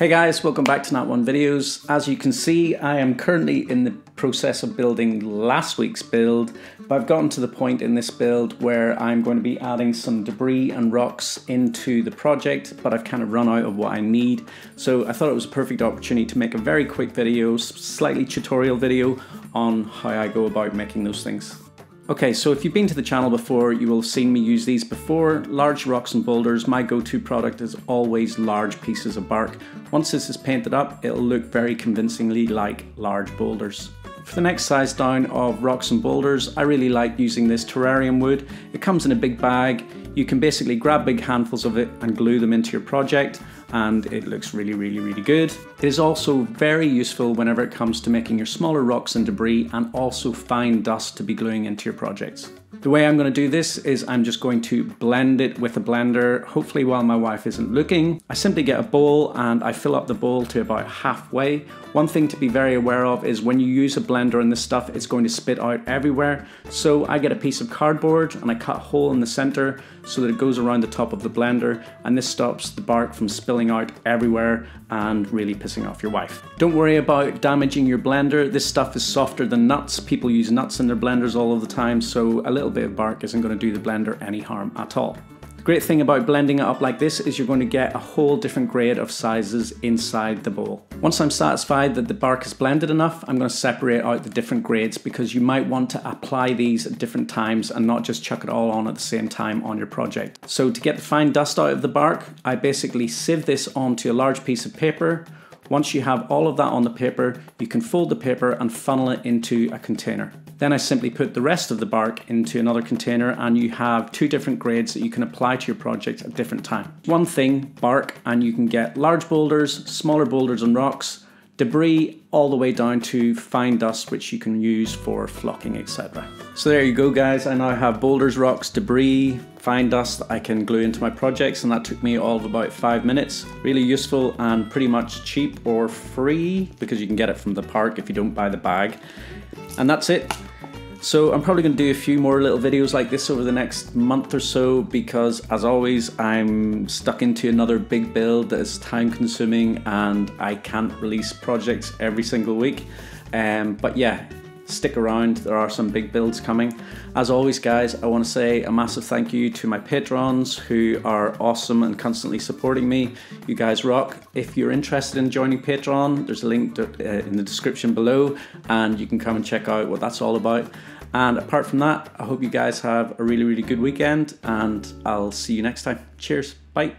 Hey guys, welcome back to Nat 1 Videos. As you can see, I am currently in the process of building last week's build, but I've gotten to the point in this build where I'm going to be adding some debris and rocks into the project, but I've kind of run out of what I need. So I thought it was a perfect opportunity to make a very quick video, slightly tutorial video on how I go about making those things. Okay, so if you've been to the channel before, you will have seen me use these before. Large rocks and boulders, my go-to product is always large pieces of bark. Once this is painted up, it'll look very convincingly like large boulders. For the next size down of rocks and boulders, I really like using this terrarium wood. It comes in a big bag. You can basically grab big handfuls of it and glue them into your project, and it looks really good. It is also very useful whenever it comes to making your smaller rocks and debris, and also fine dust to be gluing into your projects. The way I'm going to do this is I'm just going to blend it with a blender, hopefully while my wife isn't looking. I simply get a bowl and I fill up the bowl to about halfway. One thing to be very aware of is when you use a blender and this stuff, it's going to spit out everywhere. So I get a piece of cardboard and I cut a hole in the center so that it goes around the top of the blender, and this stops the bark from spilling out everywhere and really pissing off your wife. Don't worry about damaging your blender. This stuff is softer than nuts. People use nuts in their blenders all of the time, so a little bit of bark isn't going to do the blender any harm at all. The great thing about blending it up like this is you're going to get a whole different grade of sizes inside the bowl. Once I'm satisfied that the bark is blended enough, I'm going to separate out the different grades, because you might want to apply these at different times and not just chuck it all on at the same time on your project. So to get the fine dust out of the bark, I basically sieve this onto a large piece of paper. Once you have all of that on the paper, you can fold the paper and funnel it into a container. Then I simply put the rest of the bark into another container, and you have two different grades that you can apply to your project at different times. One thing, bark, and you can get large boulders, smaller boulders and rocks, debris, all the way down to fine dust, which you can use for flocking, etc. So there you go guys, I now have boulders, rocks, debris, fine dust that I can glue into my projects, and that took me all of about 5 minutes. Really useful and pretty much cheap or free, because you can get it from the park if you don't buy the bag. And that's it. So I'm probably going to do a few more little videos like this over the next month or so, because as always I'm stuck into another big build that is time consuming and I can't release projects every single week. But yeah, stick around, there are some big builds coming. As always guys, I want to say a massive thank you to my patrons who are awesome and constantly supporting me. You guys rock. If you're interested in joining Patreon, there's a link in the description below, and you can come and check out what that's all about. And apart from that, I hope you guys have a really good weekend, and I'll see you next time. Cheers, bye.